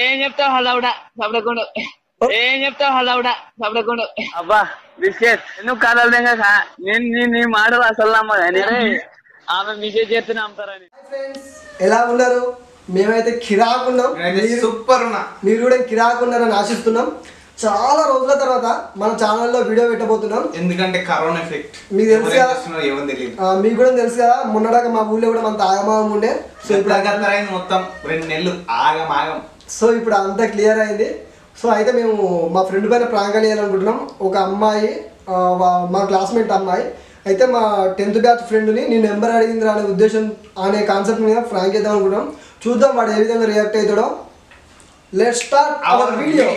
అబ్బా బిస్కెట్ ఎందుకు కాదలేంగా మాడవు అసలు ఆమె మెసేజ్ చేస్తే నమ్ముతారని. ఎలా ఉన్నారు? మేమైతే కిరాకున్నాం, సూపర్ ఉన్నా, మీరు కూడా కిరాకున్నారని ఆశిస్తున్నాం. చాలా రోజుల తర్వాత మన ఛానల్లో వీడియో పెట్టబోతున్నాం ఎందుకంటే కరోనా ఎఫెక్ట్ మీకు తెలుసు కదా, మీకు కూడా తెలుసు కదా. మొన్నడాక మా ఊళ్ళో కూడా మన ఆగమాగం ఉండే, సో ఇప్పుడు మొత్తం 2 నెలలు ఆగమాగం. సో ఇప్పుడు అంతా క్లియర్ అయింది. సో అయితే మేము మా ఫ్రెండ్ పైన ప్రాంగణ చేయాలనుకుంటున్నాం. ఒక అమ్మాయి, మా క్లాస్మేట్ అమ్మాయి, అయితే మా 10th బ్యాచ్ ఫ్రెండ్ని నీ నెంబర్ అడిగిందిరా అనే ఉద్దేశం, అనే కాన్సెప్ట్ మీద ప్రాంక్ చేద్దాం అనుకున్నాం. చూద్దాం వాడు ఏ విధంగా రియాక్ట్ అవుతాడో. Let's start our video.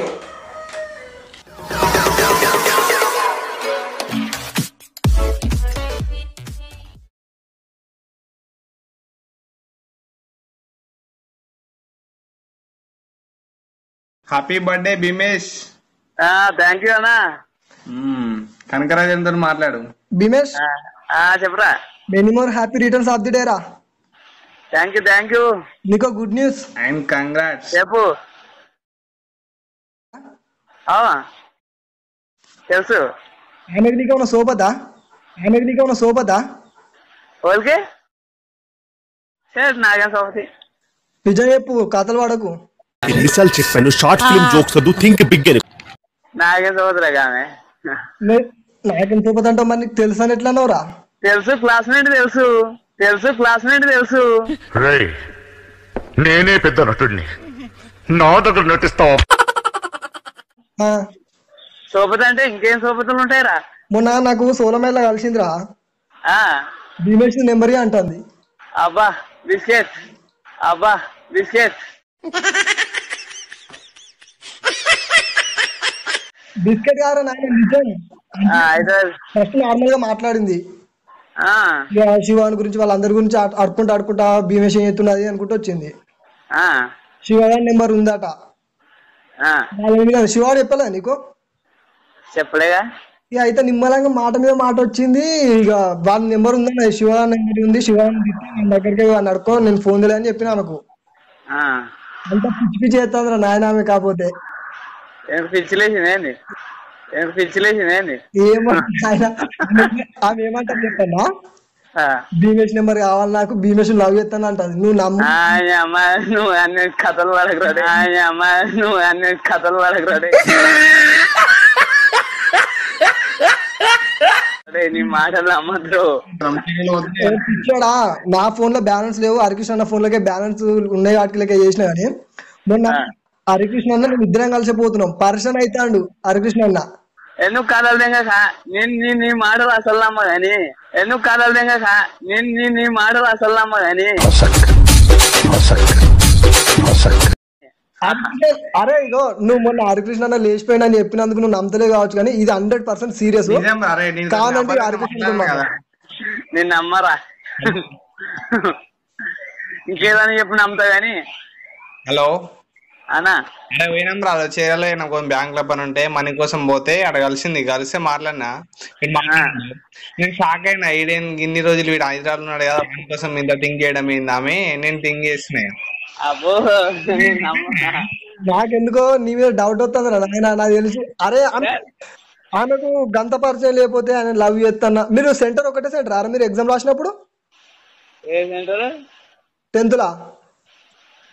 Happy birthday Bimesh. Thank you అన్నా. కనకరాజంతో మాట్లాడు. బిమేష్ చెప్పరా, many more happy returns of the day రా. Thank you thank you. నీకు గుడ్ న్యూస్ అండ్ కంగ్రాట్స్ చెప్పు. తెలుసు ఆయనకి నీకు ఉన్న సోపదా, ఆయనకి నీకు ఉన్న సోపదా? ఓకే నాగా సోపతి నిజం చెప్పు, కథలు వాడకు. ఎన్నిసార్లు చెప్పాను షార్ట్ ఫిల్మ్ జోక్స్ వద్దు, థింక్ బిగ్ అని. నాకేం సోదరాగానే నాకేం సోపతి అంటావు, మరి నీకు తెలుసు అని ఎట్లా అన్నావురా? తెలుసు క్లాస్మేట్, తెలుసు తెలుసు క్లాస్మేట్ తెలుసు. నేనే పెద్ద నటుడిని, నా దగ్గర నటిస్తావా? సోపతి అంటే ఇంకేం సోపతులు ఉంటాయిరా. మొన్న నాకు సోలమేళ కలిసిందిరా, బిమేష్ నెంబర్ అంటుంది. అబ్బా బిస్కెట్, అబ్బా బిస్కెట్, బిస్కెట్ గారు ఫస్ట్ నార్మల్ గా మాట్లాడింది, శివాని గురించి వాళ్ళందరి గురించి ఆడుకుంటా ఆడుకుంటా భీమేష్ ఏం చేస్తున్నది అనుకుంటూ వచ్చింది. శివగారి నెంబర్ ఉందట, శివాడు చెప్పలే నీకు? చెప్పలేగా. అయితే నిమ్మలంగా మాట మీద మాట వచ్చింది, ఇక వాళ్ళ నెంబర్ ఉందా, శివగారి నెంబర్ ఉంది, శివాని తిట్టి నా దగ్గరికి నడుకో, నేను ఫోన్ తెలియని చెప్పిన అనుకో. అంత పిచ్చి పిచ్చి చేస్తాను నాయనామే. కాకపోతే ఆమె ఏమంటారు చెప్పన్నా, భీమేష్ నెంబర్ కావాలి నాకు, భీమేష్ లవ్ చేస్తాను అంటది. నువ్వు నమ్మ కథలు పడకరాడే, నువ్వు అన్ని కథలు పడకరాడే, నీ మాటలు అమ్మద్దు. పిచ్చాడా, నా ఫోన్ లో బ్యాలెన్స్ లేవు, హరికృష్ణ అన్న ఫోన్ లోకే బ్యాలెన్స్ ఉన్నాయి, వాటికి లెక్క చేసిన. కానీ మొన్న హరికృష్ణ అన్న మేము ఇద్దరం కలిసిపోతున్నాం, పర్సన్ అవుతాడు హరికృష్ణ అన్న. ఎందుకు కాదలేంగా మాటలు అసలు నమ్మ గాని, ఎందుకు కాదలేంగా నీ మాటలు అసలు నమ్మ గాని. అరే ఇగో నువ్వు మొన్న హరికృష్ణ అన్న లేచిపోయినా అని చెప్పినందుకు నువ్వు నమ్మతలే కావచ్చు, కానీ ఇది 100% సీరియస్ కాదంటే హరికృష్ణ. నేను నమ్మరా, ఇంకేదని చెప్పి నమ్ముతా గానీ. హలో అన్నా, పోయినరా చీరలో కొంచెం బ్యాంక్ లో పని ఉంటే మనీ కోసం పోతే అక్కడ కలిసింది, కలిస్తే మాట్లాడినా. నేను షాక్ అయినా, ఈడేం ఇన్ని రోజులు వీడు హైదరాబాద్ ఉన్నాడు కదా, మనీ కోసం ఇంత థింక్ చేయడం ఏంది ఆమె. నేను థింక్ చేసిన, నాకెందుకో నీ మీద డౌట్ వస్తుంది నాయన నాకు తెలిసి. అరే ఆమెకు గంత పరిచయం లేకపోతే ఆయన లవ్ చేస్తున్నా. మీరు సెంటర్ ఒకటే సెంటర్ అరే, మీరు ఎగ్జామ్ రాసినప్పుడు 10th లా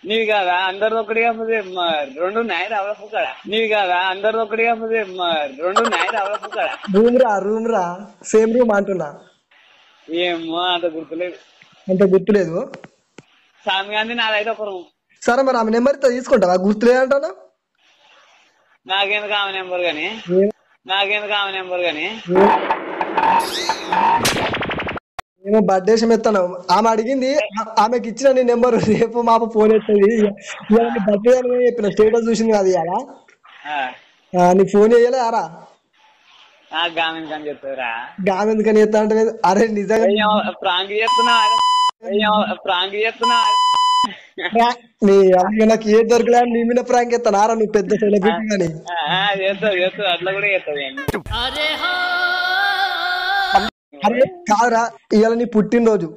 నీవి కాదా అందరు ఒకటి కాకపోతే రెండు నాయన అవలపుక్కడ, నీవి కాదా అందరు ఒకటి కాకపోతే రెండు నాయన అవలపుక్కడ. రూమ్ రా సేమ్ రూమ్ అంటున్నా. ఏమో అంత గుర్తులేదు, అంత గుర్తులేదు. స్వామి గాంధీ నాదైతే ఒక రూమ్. సరే మరి ఆమె నెంబర్ తీసుకుంటావా? గుర్తులేదంటాను. నాకేందుకు ఆమె నెంబర్ గానీ నేను బర్త్డే ఎత్తాను. ఆమె అడిగింది, ఆమెకి ఇచ్చిన నీ నెంబర్, రేపు మాప ఫోన్ ఎత్తది. బర్త్డే అని చెప్పిన స్టేటస్ చూసింది కదా ఇవాళ, నీ ఫోన్ చేయాలి. ఆరా గామెందుకని చెప్తా అంటే, అరే నిజంగా ప్రాంక్ చేస్తున్నా, ప్రాంక్ చేస్తున్నా, నాకు ఏ దొరకలే నీ మీద ప్రాంక్ చేస్తాను. ఆరా నువ్వు పెద్ద సెలబ్రిటీ అట్లా కూడా చేస్తావు. అరే కాదురా ఇవాళ నీ పుట్టినరోజు,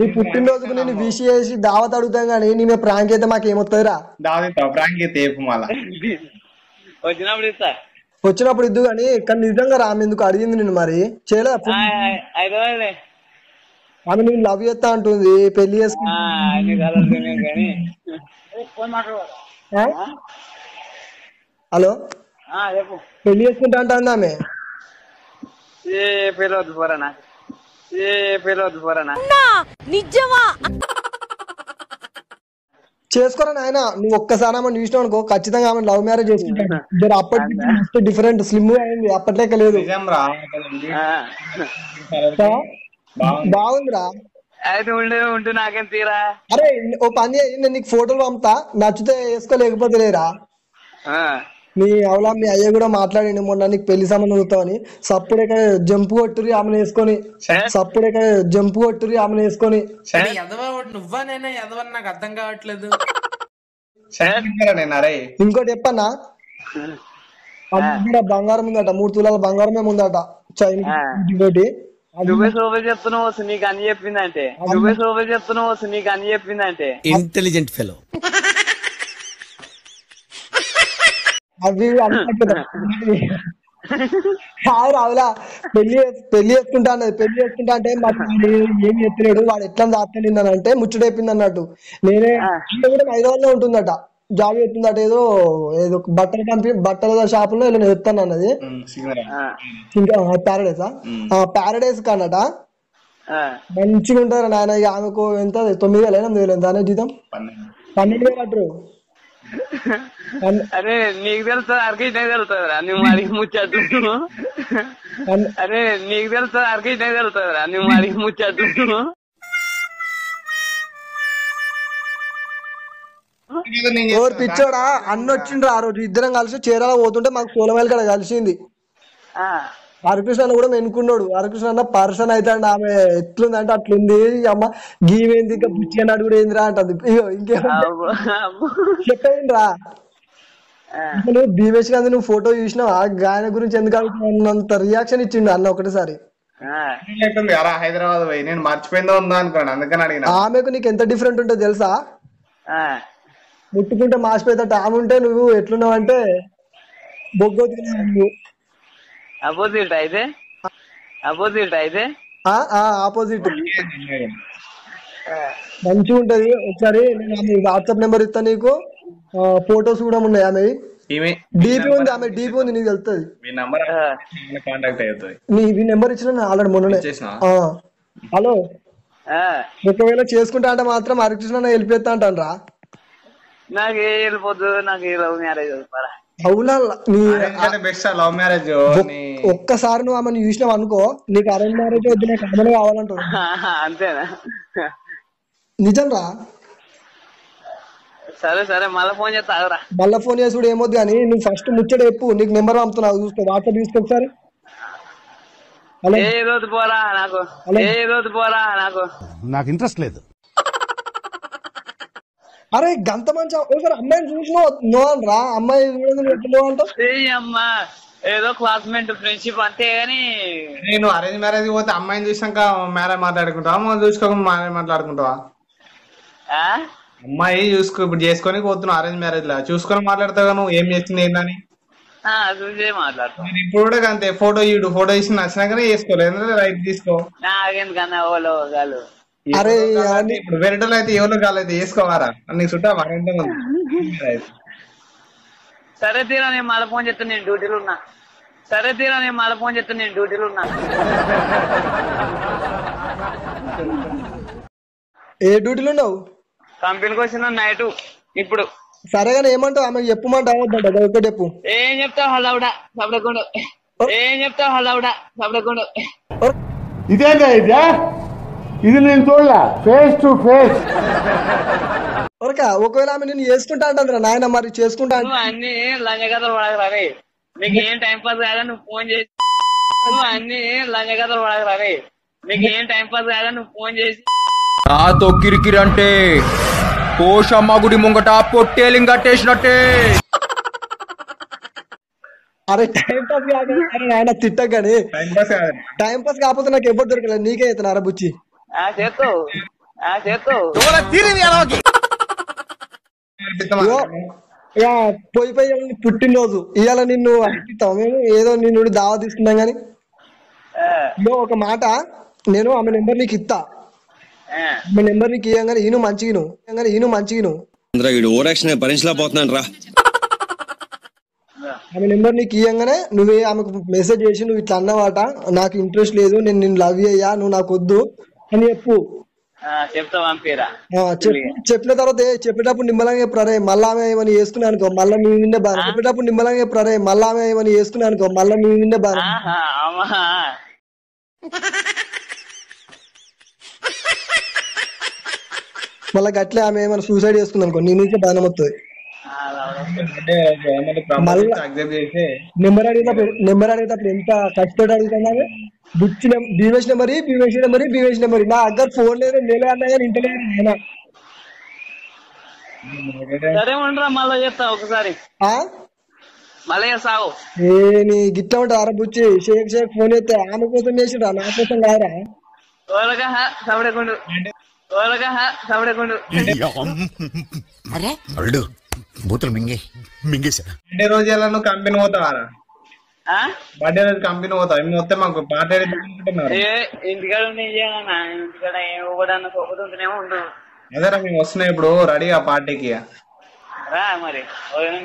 नी पुट्टिन रोजुकु नेनु बीसी చేసి दावत అడుగుతాం గాని నీ మే ప్రాంక్ చేస్తే మాకు ఏమొస్తదిరా దావత్ ప్రాంక్ చేస్తే ఏపు మాల వచ్చినప్పుడు ఇస్తా వచ్చినప్పుడు ఇద్దు గాని కానీ నిజంగా రామ్ ఎందుకు అడిగింది నిన్ను మరి చేయలే ఐదోనే ఆమె నీ లవ్ చేస్తా అంటుంది పెళ్లి చేసుకుంటా అది కాలనే గాని ఫోన్ మాట్లాడు హలో ఆ చెప్పు పెళ్లి చేసుకుంటా అంటాంది ఆమె ఏ పెళ్ళొద్దు పోరానా చేసుకోరా నాయన నువ్వు ఒక్కసారి ఆమె చూసినా అనుకో ఖచ్చితంగా ఆమె లవ్ మ్యారేజ్ చేసుకుంటాను అప్పటి డిఫరెంట్ స్లిమ్ అయింది అప్పట్లేక లేదు బాగుందిరా అరే ఓ పని నీకు ఫోటోలు పంపుతా నచ్చితే వేసుకో లేకపోతే లేరా నీ అవలా మీ అయ్య కూడా మాట్లాడి మొన్న నీకు పెళ్లి సంబంధం అవుతావని సప్పుడు జంపు కొట్టురి ఆమెను వేసుకొని సప్పుడు జంపు కొట్టురి ఆమెను వేసుకొని నాకు అర్థం కావట్లేదు ఇంకోటి చెప్పన్నా బంగారం ఉందట 3 తులాల బంగారమే ఉందట చైనీటి నువ్వే సోఫే చెప్తున్నావు నీకు అని చెప్పిందంటే ఇంటెలిజెంట్ ఫెలో అవి రావులా పెళ్లి చేసుకుంటా పెళ్లి చేసుకుంటా అంటే ఏం చెప్పలేడు వాడు ఎట్లా దాపేందని అంటే ముచ్చటైపోయింది అన్నట్టు నేనే కూడా హైదరాబాద్ లో ఉంటుందట జాబ్ చెప్తుందట ఏదో ఏదో బట్టల కంపెనీ బట్టల షాప్ లో ఇలా చెప్తాను అన్నది ఇంకా ప్యారడైసా ప్యారడైజ్ కానట మంచిగా ఉంటారు నాయన ఆమెకు ఎంత 9,000 8,000 దానే జీతం 12,000 అంటారు అరే నీకు తెలుసా అరకైనా తెలుస్తుందిరా నువ్వు అడిగి ముచ్చట్టు అరే నీకు తెలుసా అరకైనా తెలుస్తుందిరా నువ్వు అడిగి ముచ్చట్టు పిచ్చోడా అన్నొచ్చిండ్రా ఆ రోజు ఇద్దరం కలిసి చీరాల పోతుంటే మాకు పూలమేల కడ కలిసింది హరికృష్ణ కూడా ఎన్నుకున్నాడు హరికృష్ణ అన్న పర్సన్ అయితే ఆమె ఎట్లుందంటే అట్లుంది అమ్మ గీవేంది ఇంకా బుచ్చి అన్నాడు కూడా ఏందిరా అంటది చెప్పేంద్రా నువ్వు భీమేష్ గాంధీ నువ్వు ఫోటో చూసినావా గాయన గురించి ఎందుకు అడుగుతున్నంత రియాక్షన్ ఇచ్చిండు అన్న ఒకటిసారి హైదరాబాద్ పోయి నేను మర్చిపోయిందో ఉందా అనుకోండి అందుకని అడిగిన ఆమెకు నీకు ఎంత డిఫరెంట్ ఉంటుంది తెలుసా ముట్టుకుంటే మార్చిపోయేట ఆమె ఉంటే నువ్వు ఎట్లున్నావు అంటే బొగ్గొద్దు మంచిగా ఉంటది ఒకసారి వాట్సాప్ నెంబర్ ఇస్తా నీకు ఫోటోస్ కూడా ఉన్నాయి ఆమె డీపీ ఉంది ఆమె డీపీ ఉంది నీకు తెలుస్తుంది నీ నెంబర్ ఇచ్చిన ఆల్రెడీ మొన్ననే హలో ఒకవేళ చేసుకుంటా అంటే మాత్రం హరికృష్ణ వెళ్ళిపోతా అంటారా నాకు వెళ్ళిపోద్దు నాకు లవ్ మ్యారేజ్ ఒక్కసారి నువ్వు ఆమెను చూసినావు అనుకో నీకు అరేంజ్ మ్యారేజ్ వద్దు నాకు అమలు కావాలంటు అంతేనా నిజం రా సరే సరే మళ్ళీ ఫోన్ చేస్తా మళ్ళీ ఫోన్ చేసి కూడా ఏమొద్దు కానీ నువ్వు ఫస్ట్ ముచ్చట చెప్పు నీకు నెంబర్ పంపుతున్నావు చూసుకో వాట్సాప్ చూసుకోసారి నాకు ఇంట్రెస్ట్ లేదు అరే గంత మంచి అమ్మాయిని చూసినావు రా అమ్మాయి ఏదో క్లాస్మేట్ ఫ్రెండ్షిప్ అంతే గానీ నేను అరేంజ్ మ్యారేజ్ పోతే అమ్మాయిని చూసాక మ్యారేజ్ మాట్లాడుకుంటావా మనం చూసుకోక మ్యారేజ్ మాట్లాడుకుంటావా అమ్మాయి చూసుకో ఇప్పుడు చేసుకొని పోతున్నావు అరేంజ్ మ్యారేజ్ లా చూసుకొని మాట్లాడతావు నువ్వు ఏం చేస్తుంది ఏంటని ఇప్పుడు కూడా అంతే ఫోటో చూడు ఫోటో చూసి నచ్చినాకనే చేసుకోలేదు రైట్ తీసుకో అరే ఇప్పుడు వెరైటీలో అయితే ఎవరు కాలేదు వేసుకోవారా నీకు చుట్టా సరే తీరా నేను మళ్ళీ ఫోన్ చెప్తాను నేను డ్యూటీలు ఉన్నా ఏ డ్యూటీలు ఉన్నావు కంపెనీకి వచ్చిన నైట్ ఇప్పుడు సరే గానీ ఏమంటావు ఆమె చెప్పమంటావు చెప్పు ఏం చెప్తావు హల్లావుడా సబ్రకుండా ఏం చెప్తావు హల్లావుడా సబ్రకుండా ఇదేంటే ఇదే ఇది నేను చూడలా ఫేస్ టు ఫేస్ ఒరక ఒకవేళ ఆమె నేను చేసుకుంటా అంటాను రా నాయన మరి చేసుకుంటా అన్ని లంజగదలు పడకరా రే నీకు ఏం టైం పాస్ కాదా నువ్వు ఫోన్ చేసి అన్ని లంజగదలు పడకరా రే నీకు ఏం టైం పాస్ కాదా నువ్వు ఫోన్ చేసి నాతో కిరికిరి అంటే కోశమ్మ గుడి ముంగట పొట్టేలింగట్టేసినట్టే అరే టైం పాస్ కాదు నాయన తిట్టగానే టైం పాస్ కాకపోతే నాకు ఎప్పుడు దొరకలేదు నీకే అవుతున్నా అరే బుచ్చి పుట్టిన రోజు ఇయాల నిన్ను అట్టిస్తాం మేము ఏదో నిన్ను దావా తీసుకున్నాం గానీ ఒక మాట నేను ఆమె నెంబర్ నీకు ఇస్తా ఆమె నెంబర్ నీకు ఇయ్యం గానీ ఈను మంచిగా భరించలేకపోతున్నానరా ఆమె నెంబర్ నీకు ఇయ్యంగానే నువ్వే ఆమెకు మెసేజ్ చేసి నువ్వు ఇట్లా అన్నమాట నాకు ఇంట్రెస్ట్ లేదు నేను నిన్ను లవ్ అయ్యా నువ్వు నాకు వద్దు అని చెప్పు చెప్పిన తర్వాత చెప్పేటప్పుడు నిమ్మలంగా చెప్పారే మళ్ళా ఆమె ఏమని వేసుకున్నా అనుకో మళ్ళీ మీ నిన్నే బాధ చెప్పేటప్పుడు నిమ్మలంగా చెప్పారే మళ్ళా ఆమె ఏమని వేసుకున్నా అనుకో మళ్ళీ మీ నిన్నే బాధ మళ్ళీ గట్లే ఆమె ఏమైనా సూసైడ్ చేసుకుంది అనుకో నీ నుంచే బాధనం వస్తుంది నెంబర్ అడిగేటప్పుడు ఎంత కష్టపడి అడుగుతున్నాను భీమేష్ నెంబర్ నా దగ్గర ఫోన్ లేదు నేనే అన్నా కానీ ఇంట లేదు నేను నీ గిట్ట ఉంటారా బుచ్చి షేక్ ఫోన్ చేస్తే ఆమె కోసం చేసిరా నా కోసం కాదురా బర్త్డే రోజు ఎలా నువ్వు కంపెనీ పోతావారా బర్త్డే రోజు కంపెనీ పోతావు మాకు పార్టీ ఇంటికాడ అదేరా మేము వస్తున్నాయి ఇప్పుడు రెడీ ఆ పార్టీకి మరి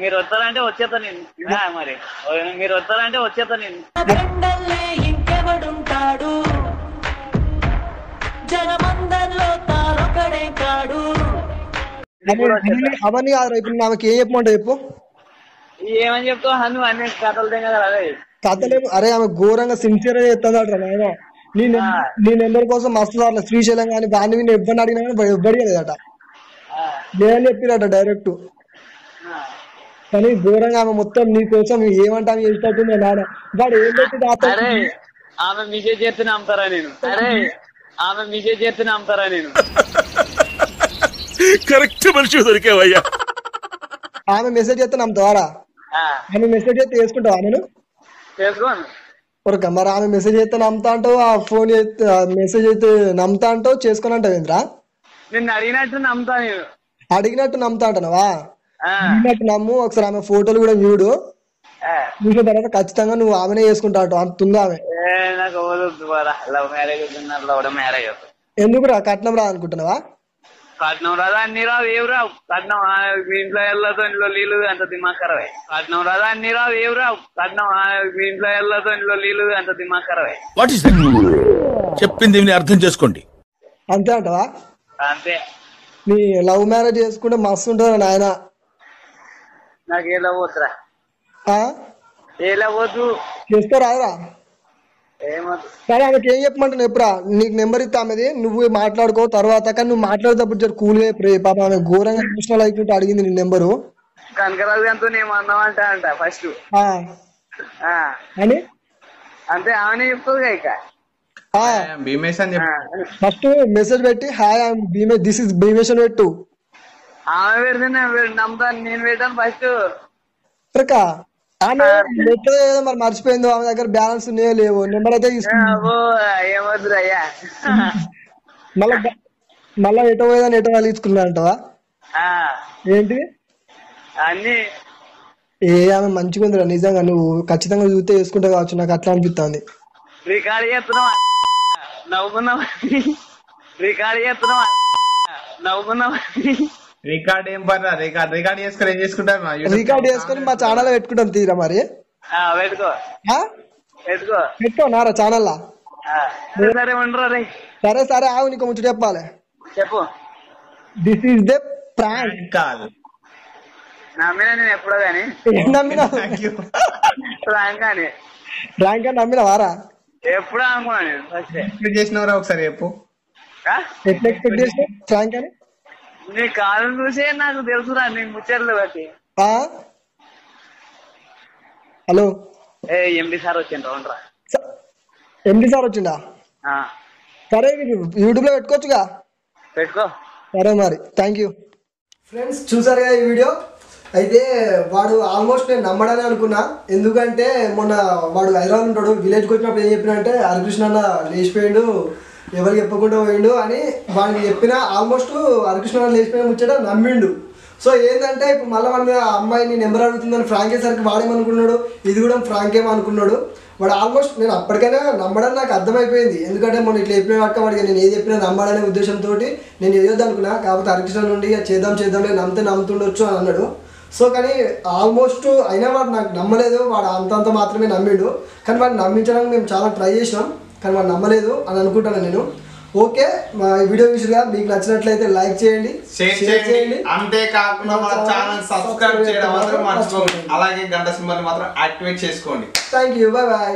మీరు వస్తారంటే వచ్చేస్తా నేను మరి మీరు వస్తారంటే వచ్చేస్తా నేను ఇంకెవడుంటాడు జనమందరిలో తారొకడే కాడు అవన్నీ కాదు ఇప్పుడు నాకు ఏం చెప్పమంటావు చెప్పు ఏమని చెప్తావు కథలే అరే ఆమె ఘోరంగా సిన్సియర్ గా చెప్తాదట నీ నెంబర్ కోసం మస్తు అట్లా శ్రీశైలం కానీ బాణి ఇబ్బంది అడిగినా కానీ ఇబ్బంది లేదట నేను చెప్పినట డైరెక్ట్ కానీ ఘోరంగా ఆమె మొత్తం నీ కోసం ఏమంటే ఆమె ఇష్టపడుతుంది నాన్న వాడు ఏం పెట్టి ఆమె మీకే చేస్తే నమ్ముతారా నేను ఆమె మీకే చేస్తే నమ్ముతారా నేను కరెక్ట్ మనిషి దొరికేవయ్యా ఆమె మెసేజ్ చేస్తే నమ్ముతావారా ఆమె మెసేజ్ చేస్తే వేసుకుంటావా నేను ఒక మరి ఆమె మెసేజ్ చేస్తే నమ్ముతా అంటావు ఆ ఫోన్ మెసేజ్ అయితే నమ్ముతా అంటావు చేసుకుని అంటావు ఇంద్రా నేను అడిగినట్టు నమ్ముతా అడిగినట్టు నమ్ముతా అంటున్నావా అడిగినట్టు నమ్ము ఒకసారి ఆమె ఫోటోలు కూడా చూడు చూసిన తర్వాత ఖచ్చితంగా నువ్వు ఆమెనే చేసుకుంటా అంటావు అంటుందా ఆమె ఎందుకురా కట్నం రా అనుకుంటున్నావా కట్నం రాదా అన్ని రావు ఏవి రావు కట్నం మీ ఇంట్లో వెళ్ళతో ఇంట్లో నీళ్ళు అంత దిమాకరవే కట్నం రాదా అన్ని రావు ఏవి రావు కట్నం మీ ఇంట్లో వెళ్ళతో ఇంట్లో నీళ్ళు అంత దిమాకరవే చెప్పింది అర్థం చేసుకోండి అంతే అంటవా అంతే నీ లవ్ మ్యారేజ్ చేసుకుంటే మస్తు ఉంటారా నాయన నాకు ఏ లవ్ వద్దురా ఏ లవ్ వద్దు చేస్తా రాదురా సరే ఆమెకి ఏం చెప్పమంటాను ఎప్పుడా నీకు నెంబర్ ఇస్తా ఆమెది నువ్వు మాట్లాడుకో తర్వాత కానీ నువ్వు మాట్లాడేటప్పుడు జర కూల్ గా పాప ఆమె ఘోరంగా ఎమోషనల్ అయిపోతే అడిగింది నీ నెంబరు కనకరాజు గారితో అంట ఫస్ట్ అంతే ఆమె చెప్తుంది ఫస్ట్ మెసేజ్ పెట్టి హాయ్ దిస్ ఇస్ భీమేష్ అని పెట్టు ఆమె పెడితే నమ్ముతాను నేను పెట్టాను ఫస్ట్ ఆమె ఏదో మరి మర్చిపోయిందో ఆమె దగ్గర బ్యాలెన్స్ ఉన్నాయో లేవో నెంబర్ అయితే మళ్ళా ఎటో పోయేదాన్ని ఎటో తీసుకున్నా అంటవా ఏంటి అన్ని ఏ ఆమె మంచిగా ఉందిరా నిజంగా నువ్వు ఖచ్చితంగా చూస్తే వేసుకుంటా కావచ్చు నాకు అట్లా అనిపిస్తుంది రికార్డ్ ఏం పర్రా రికార్డ్ చేసుకుని ఏం చేసుకుంటారు రికార్డ్ చేసుకుని మా ఛానల్ పెట్టుకుంటాం తీరా మరి పెట్టుకోనారా ఛానల్ సరే సరే ఆవు నీకు ముందు చెప్పాలి చెప్పు this is the prank call నమ్మినా నేను ఎప్పుడో గానీ నమ్మినా ప్రాంక్ అని నమ్మినా వారా ఎప్పుడో అనుకున్నాను చేసినవరా ఒకసారి చెప్పు ఎట్లా ఎక్స్పెక్ట్ చేసిన ప్రాంక్ అని నీ కాలం చూసే నాకు తెలుసురా నీ ముచ్చట్లు బట్టి హలో ఎండి సార్ వచ్చిండ్రా ఎండి సార్ వచ్చిందా సరే యూట్యూబ్ లో పెట్టుకోవచ్చుగా పెట్టుకో సరే మరి థ్యాంక్ యూ ఫ్రెండ్స్ చూసారుగా ఈ వీడియో అయితే వాడు ఆల్మోస్ట్ నేను నమ్మడని అనుకున్నా ఎందుకంటే మొన్న వాడు హైదరాబాద్ ఉంటాడు విలేజ్కి వచ్చినప్పుడు ఏం చెప్పినంటే హరికృష్ణ అన్న లేచిపోయాడు एवरकड़ा हो वाड़ना आलमोस्ट हरकृष्ण लेचिपोन मुझे नम्मिंडु सो एंटे माला मन अम्माई नंबर अड़क फ्रांके सर की वाड़ेमको इधर फ्रांकेमको वाड़ आलमोस्ट नैन अपड़कना नम्मड़ा अर्थमें एंकंटे मैं इलाक वाड़ी ने नम्मड़ने उद्देश्य तो नैन काबू हरकृष्ण ना चेदा नम्मते नम्मतुंडो अना सो का आलमोस्ट अना वो नम्मे वो अंत नम्मिंडु का वो नम्मचना मैं चाला ट्रई चेसाम కానీ మనం నమ్మలేదు అని అనుకుంటాను నేను ఓకే మా వీడియో విషయంగా మీకు నచ్చినట్లయితే లైక్ చేయండి షేర్ చేయండి అంతే కాకుండా మా ఛానల్ సబ్స్క్రైబ్ చేయడం మాత్రం మర్చిపోకండి అలాగే గంట సింబల్ మాత్రం యాక్టివేట్ చేసుకోండి థాంక్యూ బై బై।